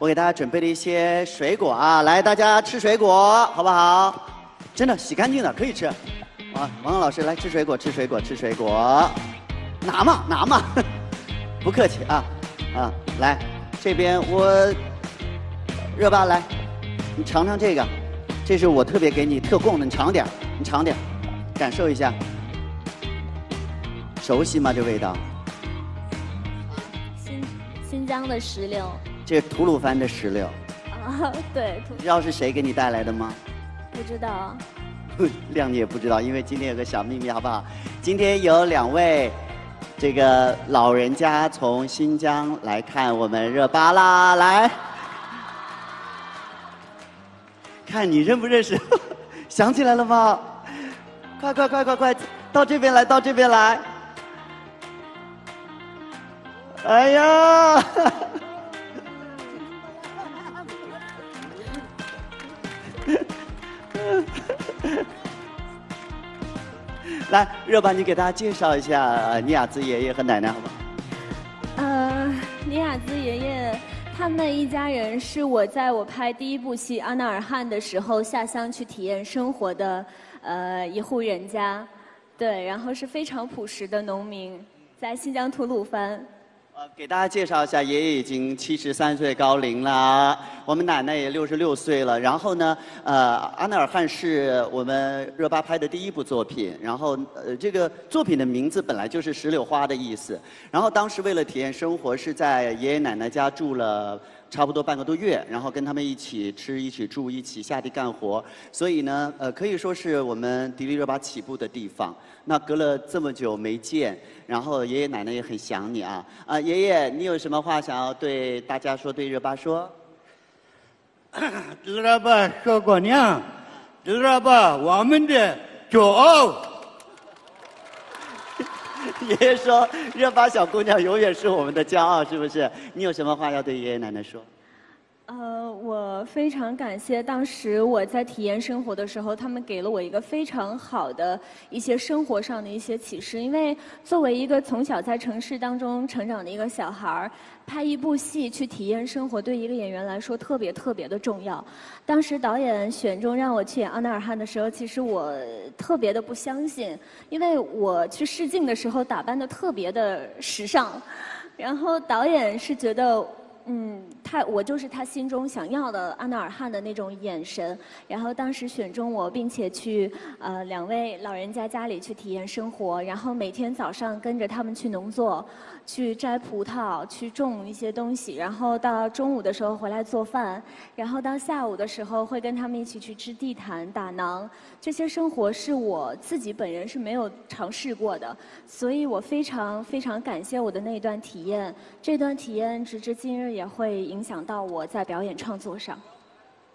我给大家准备了一些水果啊，来，大家吃水果好不好？真的洗干净的可以吃。啊，王刚老师来吃水果，吃水果，吃水果，拿嘛拿嘛，不客气啊啊！来，这边我热巴来，你尝尝这个，这是我特别给你特供的，你尝点，你尝点，感受一下，熟悉吗这味道？ 新疆的石榴，这是吐鲁番的石榴。啊，对。你知道是谁给你带来的吗？不知道。亮姐也不知道，因为今天有个小秘密，好不好？今天有两位这个老人家从新疆来看我们热巴啦，来，看你认不认识？想起来了吗？快快快快快，到这边来，到这边来。 哎呀，来，热巴，你给大家介绍一下、尼雅孜爷爷和奶奶，好不好？尼雅孜爷爷他们一家人是我在我拍第一部戏《阿纳尔汗》的时候下乡去体验生活的一户人家，对，然后是非常朴实的农民，在新疆吐鲁番。 给大家介绍一下，爷爷已经73岁高龄了，我们奶奶也66岁了。然后呢，阿纳尔汗是我们热巴拍的第一部作品。然后，这个作品的名字本来就是石榴花的意思。然后当时为了体验生活，是在爷爷奶奶家住了。 差不多半个多月，然后跟他们一起吃、一起住、一起下地干活，所以呢，可以说是我们迪丽热巴起步的地方。那隔了这么久没见，然后爷爷奶奶也很想你啊！啊，爷爷，你有什么话想要对大家说、对热巴说？热巴说过娘，热巴我们的骄傲。爷爷说：“热巴小姑娘永远是我们的骄傲，是不是？你有什么话要对爷爷奶奶说？”我非常感谢当时我在体验生活的时候，他们给了我一个非常好的一些生活上的一些启示。因为作为一个从小在城市当中成长的一个小孩儿，拍一部戏去体验生活，对一个演员来说特别特别的重要。当时导演选中让我去演阿纳尔汗的时候，其实我特别的不相信，因为我去试镜的时候打扮的特别的时尚，然后导演是觉得。 我就是他心中想要的阿纳尔汗的那种眼神，然后当时选中我，并且去两位老人家家里去体验生活，然后每天早上跟着他们去农作，去摘葡萄，去种一些东西，然后到中午的时候回来做饭，然后到下午的时候会跟他们一起去织地毯、打囊，这些生活是我自己本人是没有尝试过的，所以我非常非常感谢我的那一段体验，这段体验直至今日。 也会影响到我在表演创作上。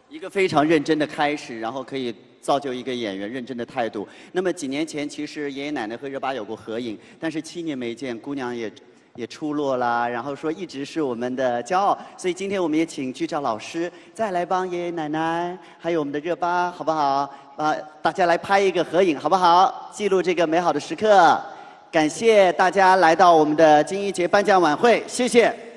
一个非常认真的开始，然后可以造就一个演员认真的态度。那么几年前，其实爷爷奶奶和热巴有过合影，但是7年没见，姑娘也出落啦。然后说一直是我们的骄傲，所以今天我们也请剧照老师再来帮爷爷奶奶，还有我们的热巴，好不好？啊，大家来拍一个合影，好不好？记录这个美好的时刻。感谢大家来到我们的金鹰节颁奖晚会，谢谢。